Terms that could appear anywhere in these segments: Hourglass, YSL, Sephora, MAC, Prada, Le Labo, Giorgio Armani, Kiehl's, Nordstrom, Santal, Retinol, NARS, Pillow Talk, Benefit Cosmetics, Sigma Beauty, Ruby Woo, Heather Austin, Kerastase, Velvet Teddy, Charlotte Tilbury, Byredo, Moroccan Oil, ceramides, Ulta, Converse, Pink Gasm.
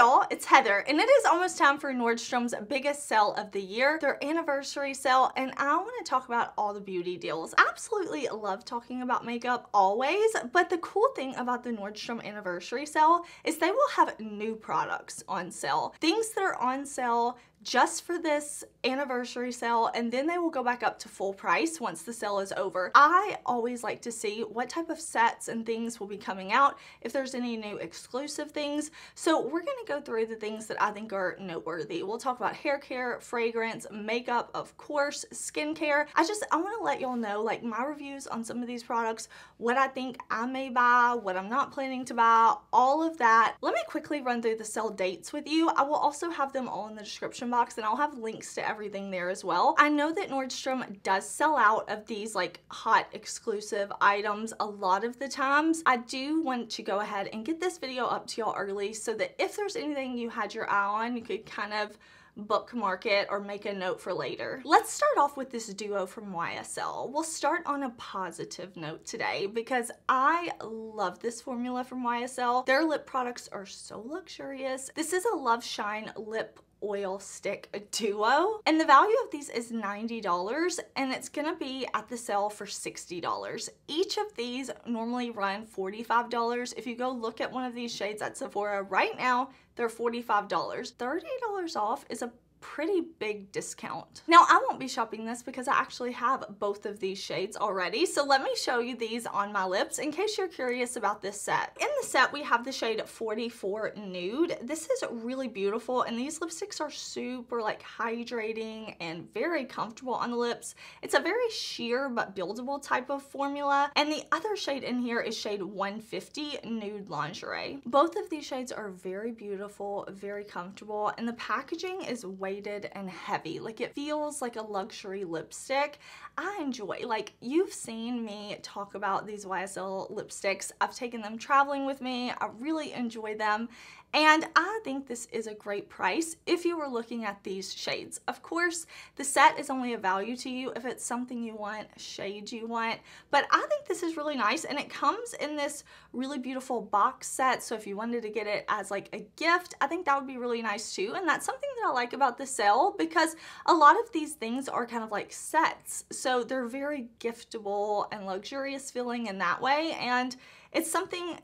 y'all, it's Heather, and it is almost time for Nordstrom's biggest sale of the year, their anniversary sale, and I want to talk about all the beauty deals. I absolutely love talking about makeup always, but the cool thing about the Nordstrom anniversary sale is they will have new products on sale, things that are on sale just for this anniversary sale, and then they will go back up to full price once the sale is over. I always like to see what type of sets and things will be coming out, if there's any new exclusive things. So we're gonna go through the things that I think are noteworthy. We'll talk about hair care, fragrance, makeup, of course, skincare. I wanna let y'all know, like, my reviews on some of these products, what I think I may buy, what I'm not planning to buy, all of that. Let me quickly run through the sale dates with you. I will also have them all in the description box, and I'll have links to everything there as well. I know that Nordstrom does sell out of these like hot exclusive items a lot of the times. I do want to go ahead and get this video up to y'all early so that if there's anything you had your eye on, you could kind of bookmark it or make a note for later. Let's start off with this duo from YSL. We'll start on a positive note today because I love this formula from YSL. Their lip products are so luxurious. This is a Love Shine lip oil stick duo, and the value of these is $90, and it's gonna be at the sale for $60. Each of these normally run $45. If you go look at one of these shades at Sephora right now, they're $45. $30 off is a pretty big discount. Now, I won't be shopping this because I actually have both of these shades already, so let me show you these on my lips in case you're curious about this set. In the set, we have the shade 44 Nude. This is really beautiful, and these lipsticks are super like hydrating and very comfortable on the lips. It's a very sheer but buildable type of formula, and the other shade in here is shade 150 Nude Lingerie. Both of these shades are very beautiful, very comfortable, and the packaging is way and heavy. Like, it feels like a luxury lipstick. I enjoy, like, you've seen me talk about these YSL lipsticks. I've taken them traveling with me. I really enjoy them, and I think this is a great price if you were looking at these shades. Of course, the set is only a value to you if it's something you want, shade you want, but I think this is really nice, and it comes in this really beautiful box set, so if you wanted to get it as like a gift, I think that would be really nice too, and that's something that I like about the sale because a lot of these things are kind of like sets, so they're very giftable and luxurious feeling in that way, and it's something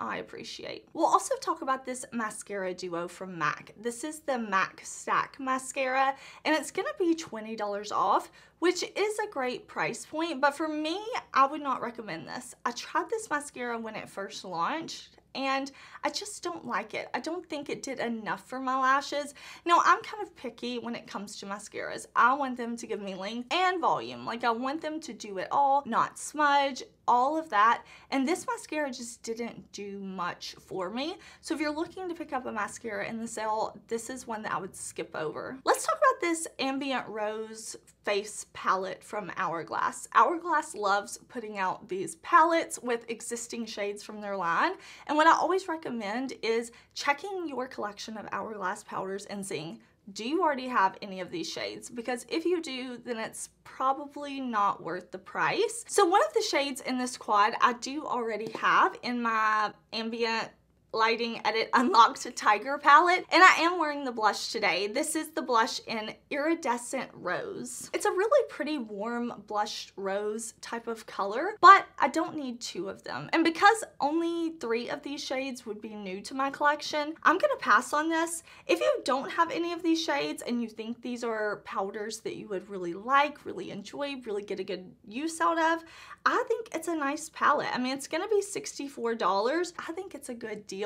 I appreciate. We'll also talk about this mascara duo from MAC. This is the MAC Stack Mascara, and it's gonna be $20 off, which is a great price point, but for me, I would not recommend this. I tried this mascara when it first launched, and I just don't like it. I don't think it did enough for my lashes. Now, I'm kind of picky when it comes to mascaras. I want them to give me length and volume. Like, I want them to do it all, not smudge, all of that. And this mascara just didn't do much for me. So if you're looking to pick up a mascara in the sale, this is one that I would skip over. Let's talk about this Ambient Rose Face Palette from Hourglass. Hourglass loves putting out these palettes with existing shades from their line. And what I always recommend is checking your collection of Hourglass powders and seeing, do you already have any of these shades? Because if you do, then it's probably not worth the price. So one of the shades in this quad I do already have in my Ambient Lighting Edit Unlocked Tiger palette, and I am wearing the blush today. This is the blush in Iridescent Rose. It's a really pretty warm blush rose type of color, but I don't need two of them, and because only three of these shades would be new to my collection, I'm gonna pass on this. If you don't have any of these shades and you think these are powders that you would really like, really enjoy, really get a good use out of, I think it's a nice palette. I mean, it's gonna be $64. I think it's a good deal.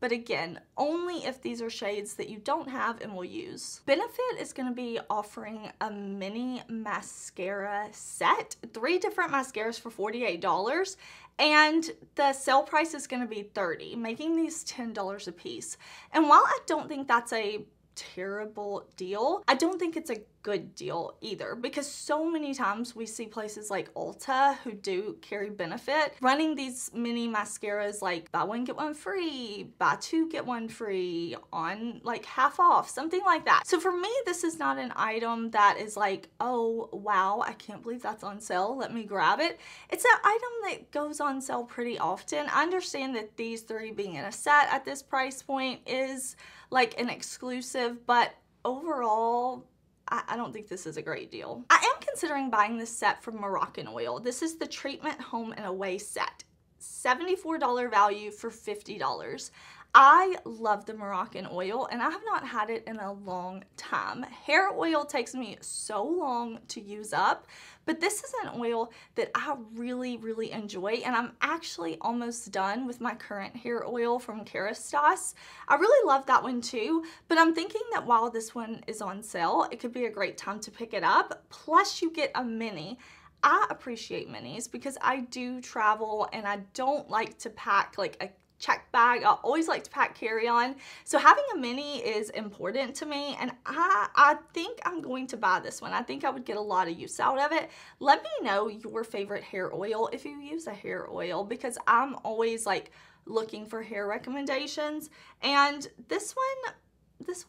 But again, only if these are shades that you don't have and will use. Benefit is going to be offering a mini mascara set, three different mascaras for $48, and the sale price is going to be $30, making these $10 a piece. And while I don't think that's a terrible deal. I don't think it's a good deal either, because so many times we see places like Ulta, who do carry Benefit, running these mini mascaras like buy one get one free, buy two get one free, on like half off, something like that. So for me, this is not an item that is like, oh wow, I can't believe that's on sale, let me grab it. It's an item that goes on sale pretty often. I understand that these three being in a set at this price point is like an exclusive, but overall, I don't think this is a great deal. I am considering buying this set from Moroccan Oil. This is the Treatment Home and Away set. $74 value for $50. I love the Moroccan Oil, and I have not had it in a long time. Hair oil takes me so long to use up, but this is an oil that I really, really enjoy, and I'm actually almost done with my current hair oil from Kerastase. I really love that one too, but I'm thinking that while this one is on sale, it could be a great time to pick it up. Plus, you get a mini. I appreciate minis because I do travel, and I don't like to pack like a check bag. I always like to pack carry-on, so having a mini is important to me, and I think I'm going to buy this one. I think I would get a lot of use out of it. Let me know your favorite hair oil if you use a hair oil, because I'm always like looking for hair recommendations, and this one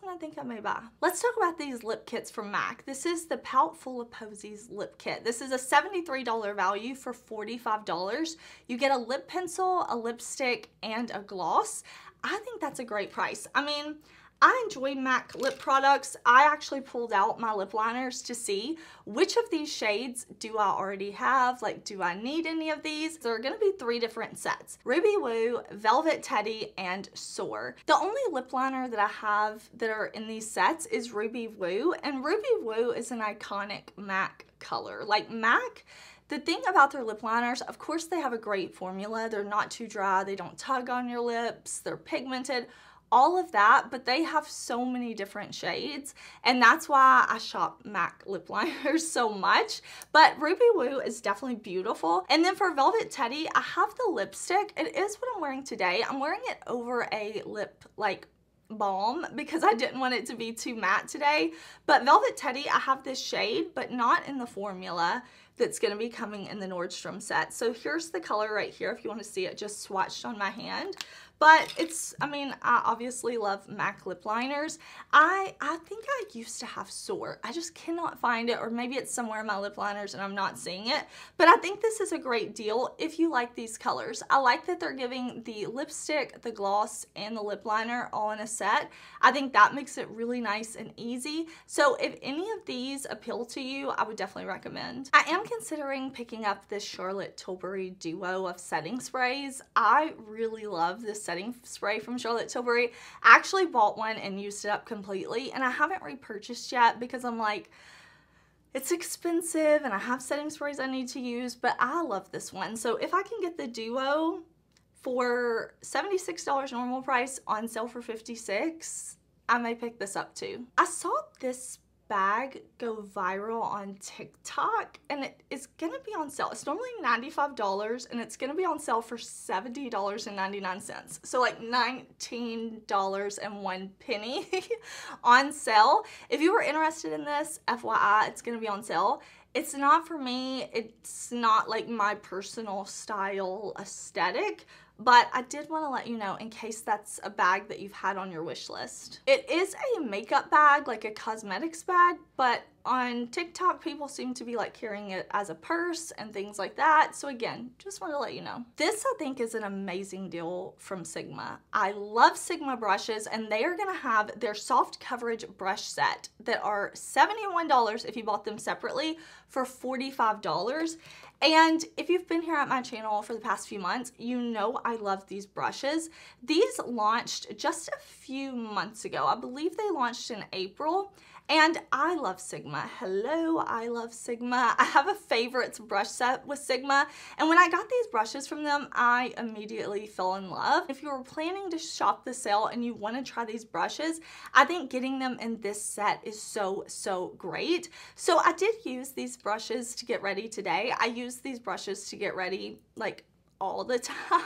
I think I may buy. Let's talk about these lip kits from MAC. This is the Pout Full of Posies lip kit. This is a $73 value for $45. You get a lip pencil, a lipstick, and a gloss. I think that's a great price. I mean, I enjoy MAC lip products. I actually pulled out my lip liners to see which of these shades do I already have, like do I need any of these? There are gonna be three different sets: Ruby Woo, Velvet Teddy, and Soar. The only lip liner that I have that are in these sets is Ruby Woo, and Ruby Woo is an iconic MAC color. Like MAC, the thing about their lip liners, of course they have a great formula. They're not too dry, they don't tug on your lips, they're pigmented, all of that, but they have so many different shades, and that's why I shop MAC lip liners so much. But Ruby Woo is definitely beautiful. And then for Velvet Teddy, I have the lipstick. It is what I'm wearing today. I'm wearing it over a lip like balm because I didn't want it to be too matte today. But Velvet Teddy, I have this shade, but not in the formula that's going to be coming in the Nordstrom set. So here's the color right here if you want to see it just swatched on my hand. But it's, I mean, I obviously love MAC lip liners. I think I used to have Soar. I just cannot find it, or maybe it's somewhere in my lip liners and I'm not seeing it. But I think this is a great deal if you like these colors. I like that they're giving the lipstick, the gloss, and the lip liner all in a set. I think that makes it really nice and easy. So if any of these appeal to you, I would definitely recommend. I am considering picking up this Charlotte Tilbury duo of setting sprays. I really love this setting spray from Charlotte Tilbury. I actually bought one and used it up completely, and I haven't repurchased yet because I'm like, it's expensive and I have setting sprays I need to use, but I love this one. So if I can get the duo for $76 normal price on sale for $56, I may pick this up too. I saw this bag go viral on TikTok, and it is gonna be on sale. It's normally $95, and it's gonna be on sale for $70.99. So like $19.01 on sale. If you were interested in this, FYI, it's gonna be on sale. It's not for me. It's not like my personal style aesthetic, but I did want to let you know in case that's a bag that you've had on your wish list. It is a makeup bag, like a cosmetics bag, but on TikTok people seem to be like carrying it as a purse and things like that. So again, just want to let you know. This I think is an amazing deal from Sigma. I love Sigma brushes, and they are going to have their soft coverage brush set that are $71 if you bought them separately for $45. And if you've been here at my channel for the past few months, you know I love these brushes. These launched just a few months ago. I believe they launched in April. And I love Sigma. Hello, I love Sigma. I have a favorites brush set with Sigma. And when I got these brushes from them, I immediately fell in love. If you were planning to shop the sale and you want to try these brushes, I think getting them in this set is so great. So I did use these brushes to get ready today. I used these brushes to get ready like all the time,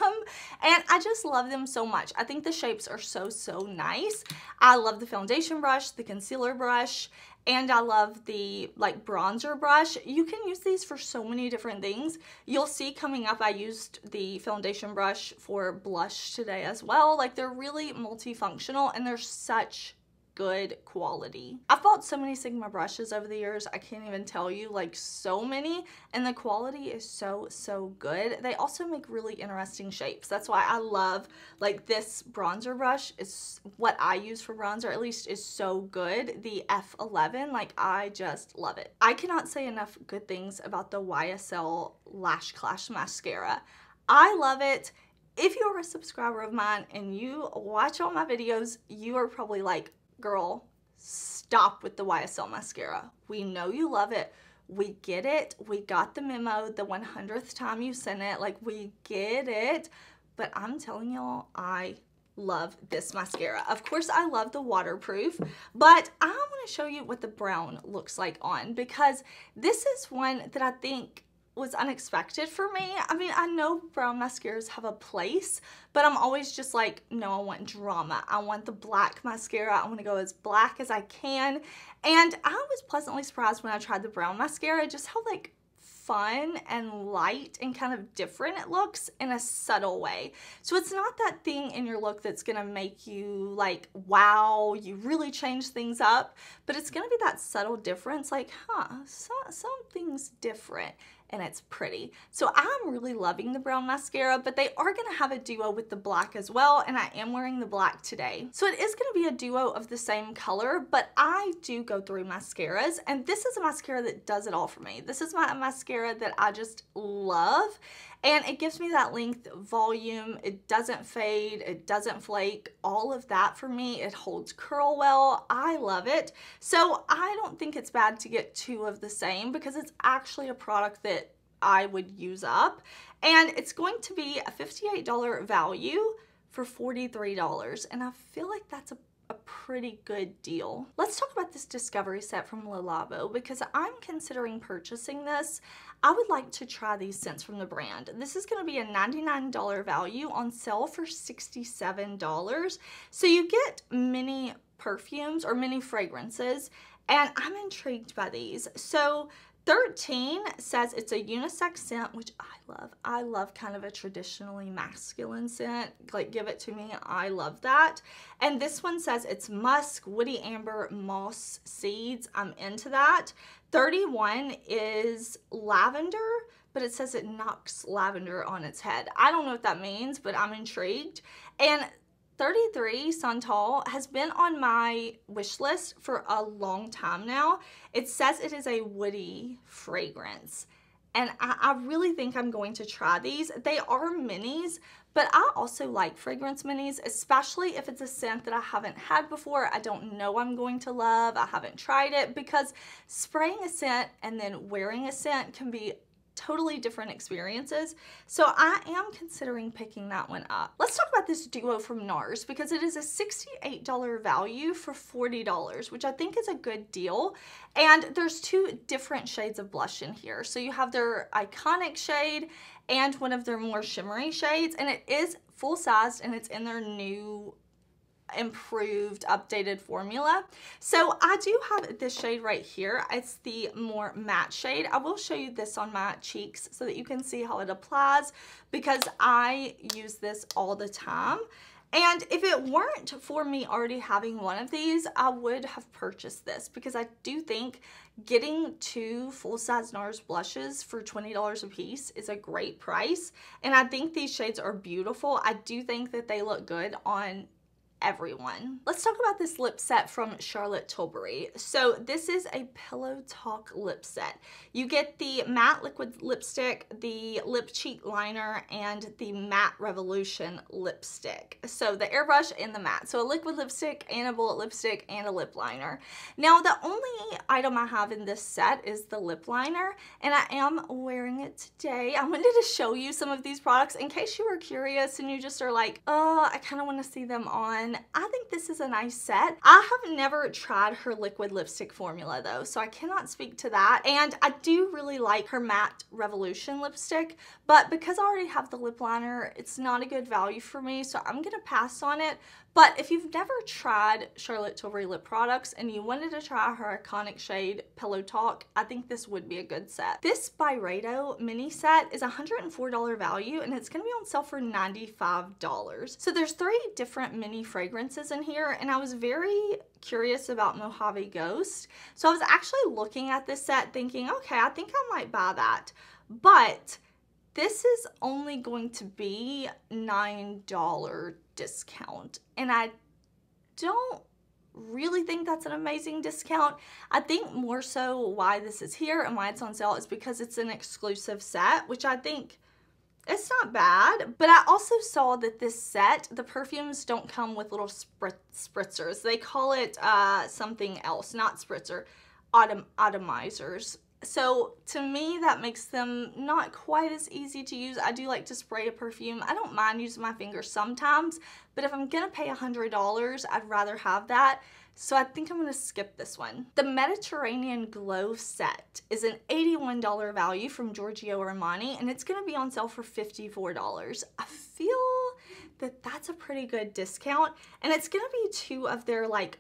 and I just love them so much. I think the shapes are so nice. I love the foundation brush, the concealer brush, and I love the like bronzer brush. You can use these for so many different things. You'll see coming up I used the foundation brush for blush today as well. Like, they're really multifunctional and they're such good quality. I've bought so many Sigma brushes over the years, I can't even tell you, like, so many, and the quality is so good. They also make really interesting shapes. That's why I love, like, this bronzer brush is what I use for bronzer, at least, is so good. The F11, like, I just love it. I cannot say enough good things about the YSL Lash Clash mascara. I love it. If you're a subscriber of mine and you watch all my videos, you are probably like, girl, stop with the YSL mascara. We know you love it. We get it. We got the memo the 100th time you sent it. Like, we get it. But I'm telling y'all, I love this mascara. Of course, I love the waterproof, but I want to show you what the brown looks like on, because this is one that I think was unexpected for me. I mean, I know brown mascaras have a place, but I'm always just like, no, I want drama. I want the black mascara. I want to go as black as I can. And I was pleasantly surprised when I tried the brown mascara, just how like fun and light and kind of different it looks in a subtle way. So it's not that thing in your look that's gonna make you like, wow, you really change things up, but it's gonna be that subtle difference, like, huh, something's different. And it's pretty. So I'm really loving the brown mascara, but they are gonna have a duo with the black as well, and I am wearing the black today. So it is gonna be a duo of the same color, but I do go through mascaras, and this is a mascara that does it all for me. This is my mascara that I just love, and it gives me that length, volume, it doesn't fade, it doesn't flake, all of that for me. It holds curl well, I love it. So I don't think it's bad to get two of the same, because it's actually a product that I would use up, and it's going to be a $58 value for $43, and I feel like that's a pretty good deal. Let's talk about this discovery set from Le Labo, because I'm considering purchasing this. I would like to try these scents from the brand. This is going to be a $99 value on sale for $67, so you get mini perfumes or mini fragrances, and I'm intrigued by these. So 13 says it's a unisex scent, which I love. I love kind of a traditionally masculine scent. Like, give it to me. I love that. And this one says it's musk, woody amber, moss, seeds. I'm into that. 31 is lavender, but it says it knocks lavender on its head. I don't know what that means, but I'm intrigued. And 33, Santal, has been on my wish list for a long time now. It says it is a woody fragrance, and I really think I'm going to try these. They are minis, but I also like fragrance minis, especially if it's a scent that I haven't had before. I don't know I'm going to love. I haven't tried it, because spraying a scent and then wearing a scent can be totally different experiences. So I am considering picking that one up. Let's talk about this duo from NARS, because it is a $68 value for $40, which I think is a good deal. And there's two different shades of blush in here. So you have their iconic shade and one of their more shimmery shades, and it is full-sized, and it's in their new improved updated formula. So I do have this shade right here. It's the more matte shade. I will show you this on my cheeks so that you can see how it applies, because I use this all the time. And if it weren't for me already having one of these, I would have purchased this, because I do think getting two full-size NARS blushes for $20 a piece is a great price. And I think these shades are beautiful. I do think that they look good on everyone. Let's talk about this lip set from Charlotte Tilbury. So this is a Pillow Talk lip set. You get the matte liquid lipstick, the lip cheek liner, and the matte revolution lipstick. So the airbrush and the matte. So a liquid lipstick and a bullet lipstick and a lip liner. Now the only item I have in this set is the lip liner, and I am wearing it today. I wanted to show you some of these products in case you were curious and you just are like, oh, I kind of want to see them on. one. I think this is a nice set. I have never tried her liquid lipstick formula though, so I cannot speak to that. And I do really like her matte Revolution lipstick, but because I already have the lip liner, it's not a good value for me, so I'm gonna pass on it. But if you've never tried Charlotte Tilbury lip products and you wanted to try her iconic shade Pillow Talk, I think this would be a good set. This Byredo mini set is $104 value and it's gonna be on sale for $95. So there's three different mini fragrances in here, and I was very curious about Mojave Ghost. So I was actually looking at this set thinking, okay, I think I might buy that. But this is only going to be $9 discount, and I don't really think that's an amazing discount. I think more so why this is here and why it's on sale is because it's an exclusive set, which I think it's not bad. But I also saw that this set, the perfumes don't come with little spritzers. They call it something else, not spritzer, atomizers. So to me, that makes them not quite as easy to use. I do like to spray a perfume. I don't mind using my fingers sometimes, but if I'm gonna pay $100, I'd rather have that. So I think I'm gonna skip this one. The Mediterranean Glow set is an $81 value from Giorgio Armani, and it's gonna be on sale for $54. I feel that that's a pretty good discount, and it's gonna be two of their like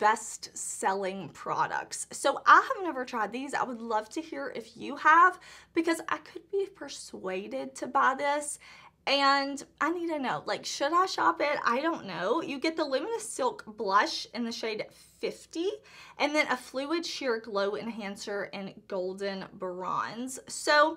best selling products. So I have never tried these. I would love to hear if you have, because I could be persuaded to buy this. And I need to know, like, should I shop it? I don't know. You get the Luminous Silk Blush in the shade 50, and then a Fluid Sheer Glow Enhancer in Golden Bronze. So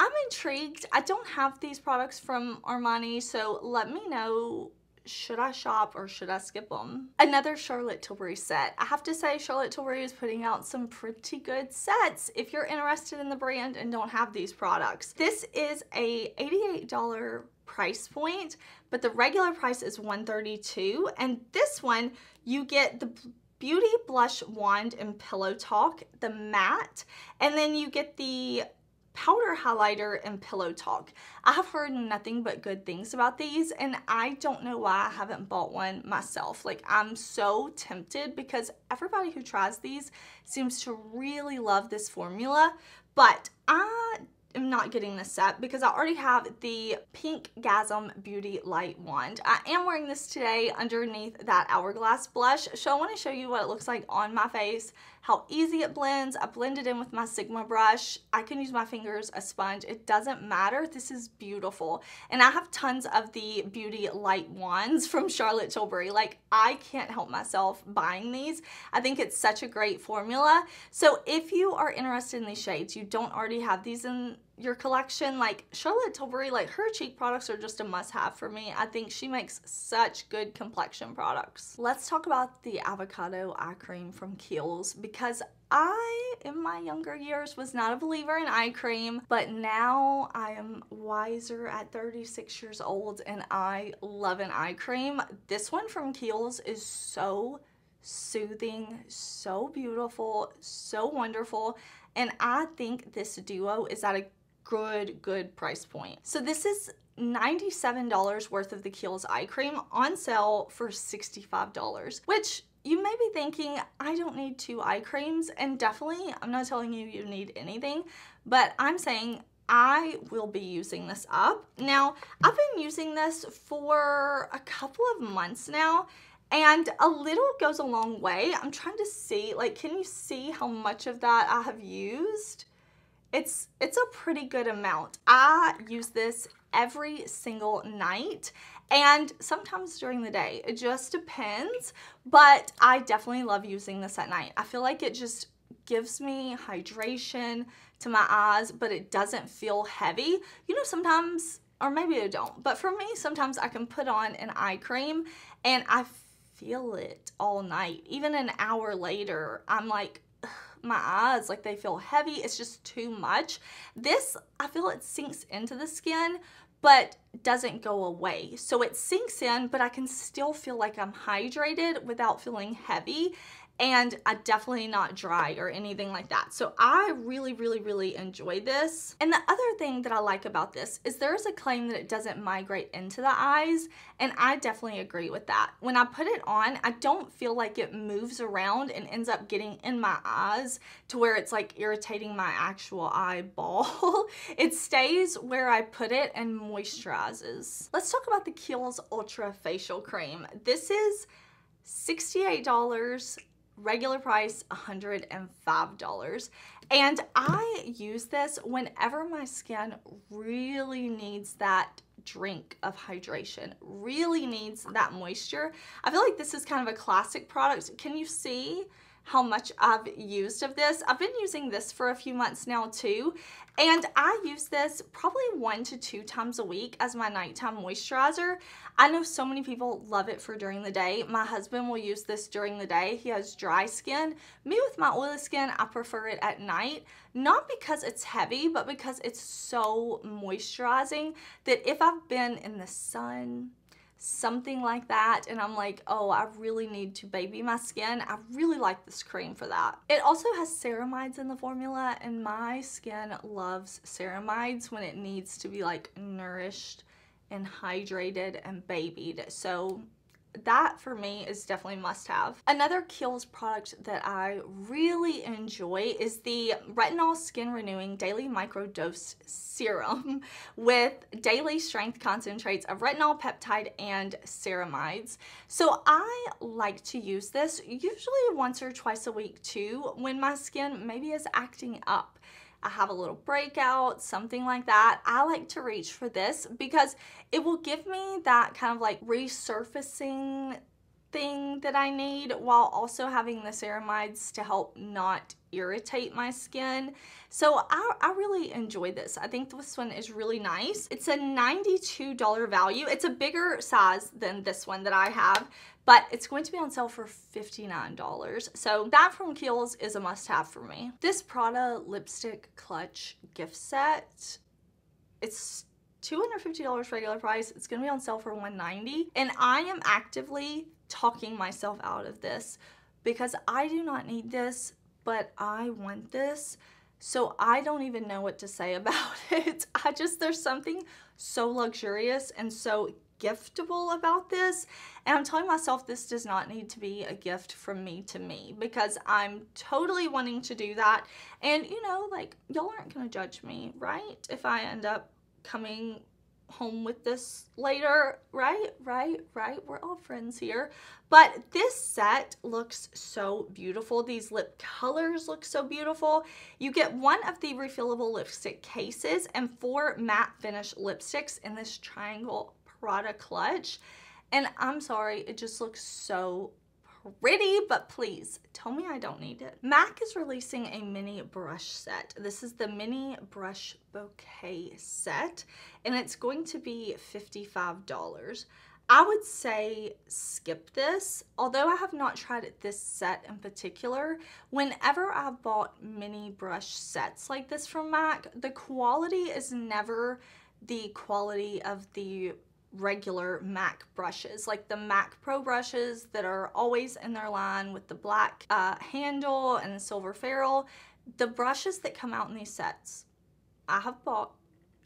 I'm intrigued. I don't have these products from Armani, so let me know, should I shop or should I skip them? Another Charlotte Tilbury set. I have to say, Charlotte Tilbury is putting out some pretty good sets if you're interested in the brand and don't have these products. This is a $88 price point, but the regular price is $132, and this one you get the Beauty Blush Wand and Pillow Talk, the matte, and then you get the powder highlighter and Pillow Talk. I have heard nothing but good things about these, and I don't know why I haven't bought one myself. Like, I'm so tempted because everybody who tries these seems to really love this formula, but I am not getting this set because I already have the Pink Gasm Beauty Light Wand. I am wearing this today underneath that Hourglass blush, so I want to show you what it looks like on my face, how easy it blends. I blend it in with my Sigma brush. I can use my fingers, a sponge. It doesn't matter. This is beautiful. And I have tons of the Beauty Light Wands from Charlotte Tilbury. Like, I can't help myself buying these. I think it's such a great formula. So if you are interested in these shades, you don't already have these in your collection, like Charlotte Tilbury, like her cheek products are just a must-have for me. I think she makes such good complexion products. Let's talk about the avocado eye cream from Kiehl's, because I, in my younger years, was not a believer in eye cream, but now I am wiser at 36 years old and I love an eye cream. This one from Kiehl's is so soothing, so beautiful, so wonderful, and I think this duo is at a good price point. So this is $97 worth of the Kiehl's eye cream on sale for $65, which you may be thinking, I don't need two eye creams, and definitely I'm not telling you you need anything, but I'm saying I will be using this up. Now, I've been using this for a couple of months now, and a little goes a long way. I'm trying to see, like, can you see how much of that I have used? It's a pretty good amount. I use this every single night and sometimes during the day. It just depends, but I definitely love using this at night. I feel like it just gives me hydration to my eyes, but it doesn't feel heavy. You know, sometimes, or maybe I don't, but for me, sometimes I can put on an eye cream and I feel it all night. Even an hour later, I'm like, my eyes, like, they feel heavy. It's just too much. This, I feel it sinks into the skin, but doesn't go away. So it sinks in, but I can still feel like I'm hydrated without feeling heavy, and I'm definitely not dry or anything like that. So I really, really, really enjoy this. And the other thing that I like about this is there's a claim that it doesn't migrate into the eyes, and I definitely agree with that. When I put it on, I don't feel like it moves around and ends up getting in my eyes to where it's like irritating my actual eyeball. It stays where I put it and moisturizes. Let's talk about the Kiehl's Ultra Facial Cream. This is $68. Regular price $105, and I use this whenever my skin really needs that drink of hydration, really needs that moisture. I feel like this is kind of a classic product. Can you see how much I've used of this? I've been using this for a few months now too, and I use this probably 1 to 2 times a week as my nighttime moisturizer. I know so many people love it for during the day. My husband will use this during the day. He has dry skin. Me with my oily skin, I prefer it at night, not because it's heavy, but because it's so moisturizing that if I've been in the sun, something like that, and I'm like, oh, I really need to baby my skin, I really like this cream for that. It also has ceramides in the formula, and my skin loves ceramides when it needs to be like nourished and hydrated and babied. So that for me is definitely must have. Another Kiehl's product that I really enjoy is the Retinol Skin Renewing Daily Microdose Serum with daily strength concentrates of retinol, peptide, and ceramides. So I like to use this usually once or twice a week too, when my skin maybe is acting up. I have a little breakout, something like that. I like to reach for this because it will give me that kind of like resurfacing thing that I need, while also having the ceramides to help not irritate my skin. So I really enjoy this. I think this one is really nice. It's a $92 value. It's a bigger size than this one that I have, but it's going to be on sale for $59. So that from Kiehl's is a must-have for me. This Prada Lipstick Clutch gift set, it's $250 regular price. It's gonna be on sale for $190. And I am actively talking myself out of this because I do not need this, but I want this. So I don't even know what to say about it. There's something so luxurious and so giftable about this, and I'm telling myself this does not need to be a gift from me to me, because I'm totally wanting to do that. And you know, like, y'all aren't gonna judge me, right, if I end up coming home with this later, right? We're all friends here. But this set looks so beautiful. These lip colors look so beautiful. You get one of the refillable lipstick cases and 4 matte finish lipsticks in this triangle Prada clutch, and I'm sorry, it just looks so pretty, but please tell me I don't need it. MAC is releasing a mini brush set. This is the mini brush bouquet set, and it's going to be $55. I would say skip this, although I have not tried this set in particular. Whenever I've bought mini brush sets like this from MAC, the quality is never the quality of the regular MAC brushes, like the MAC Pro brushes that are always in their line with the black handle and the silver ferrule. The brushes that come out in these sets, I have bought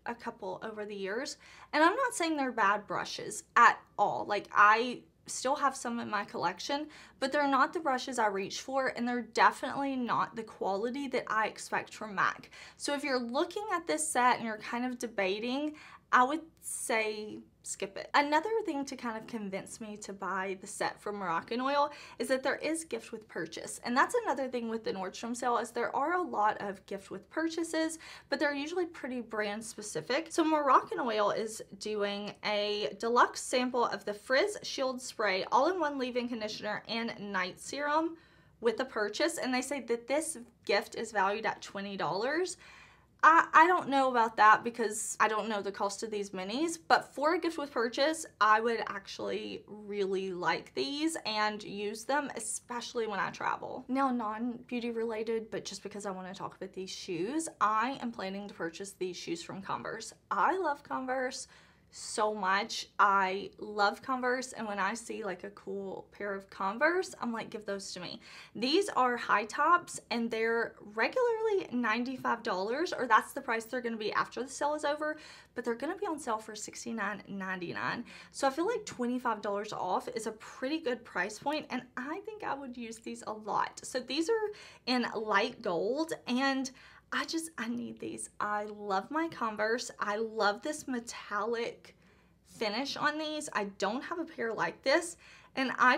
a couple over the years, and I'm not saying they're bad brushes at all. Like, I still have some in my collection, but they're not the brushes I reach for, and they're definitely not the quality that I expect from MAC. So if you're looking at this set and you're kind of debating, I would say skip it. Another thing to kind of convince me to buy the set from Moroccan Oil is that there is gift with purchase. And that's another thing with the Nordstrom sale, is there are a lot of gift with purchases, but they're usually pretty brand specific. So Moroccan Oil is doing a deluxe sample of the Frizz Shield Spray All-in-One Leave-In Conditioner and Night Serum with a purchase. And they say that this gift is valued at $20. I don't know about that because I don't know the cost of these minis, but for a gift with purchase, I would actually really like these and use them, especially when I travel. Now, non-beauty related, but just because I want to talk about these shoes, I am planning to purchase these shoes from Converse. I love Converse so much. I love Converse, and when I see like a cool pair of Converse, I'm like, give those to me. These are high tops, and they're regularly $95, or that's the price they're gonna be after the sale is over, but they're gonna be on sale for $69.99. So I feel like $25 off is a pretty good price point, and I think I would use these a lot. So these are in light gold, and I need these. I love my Converse. I love this metallic finish on these. I don't have a pair like this, and I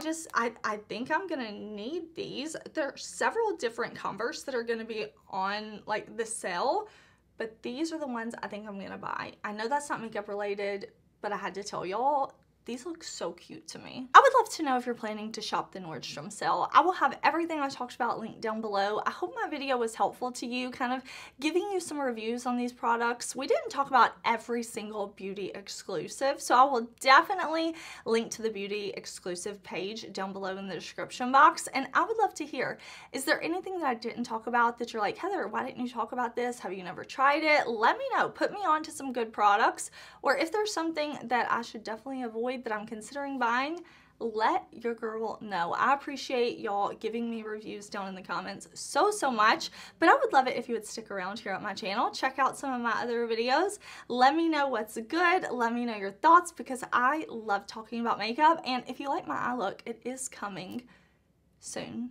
think I'm gonna need these. There are several different Converse that are gonna be on like the sale, but these are the ones I think I'm gonna buy. I know that's not makeup related, but I had to tell y'all. These look so cute to me. I would love to know if you're planning to shop the Nordstrom sale. I will have everything I talked about linked down below. I hope my video was helpful to you, kind of giving you some reviews on these products. We didn't talk about every single beauty exclusive, so I will definitely link to the beauty exclusive page down below in the description box. And I would love to hear, is there anything that I didn't talk about that you're like, Heather, why didn't you talk about this? Have you never tried it? Let me know. Put me on to some good products, or if there's something that I should definitely avoid that I'm considering buying, let your girl know. I appreciate y'all giving me reviews down in the comments so much, but I would love it if you would stick around here at my channel. Check out some of my other videos. Let me know what's good. Let me know your thoughts, because I love talking about makeup, and if you like my eye look, it is coming soon.